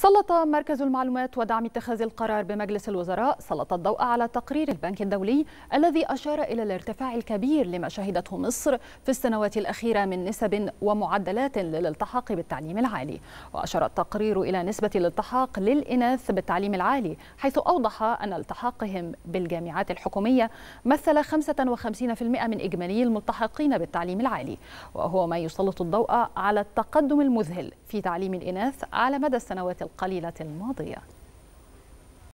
سلط مركز المعلومات ودعم اتخاذ القرار بمجلس الوزراء سلط الضوء على تقرير البنك الدولي الذي أشار إلى الارتفاع الكبير لما شهدته مصر في السنوات الأخيرة من نسب ومعدلات للالتحاق بالتعليم العالي. وأشار التقرير إلى نسبة الالتحاق للإناث بالتعليم العالي، حيث أوضح أن التحاقهم بالجامعات الحكومية مثل 55% من إجمالي الملتحقين بالتعليم العالي، وهو ما يسلط الضوء على التقدم المذهل في تعليم الإناث على مدى السنوات القليلة الماضية.